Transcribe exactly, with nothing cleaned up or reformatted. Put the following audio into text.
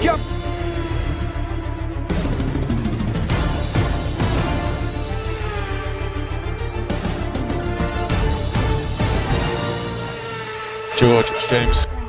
Wake up! George James.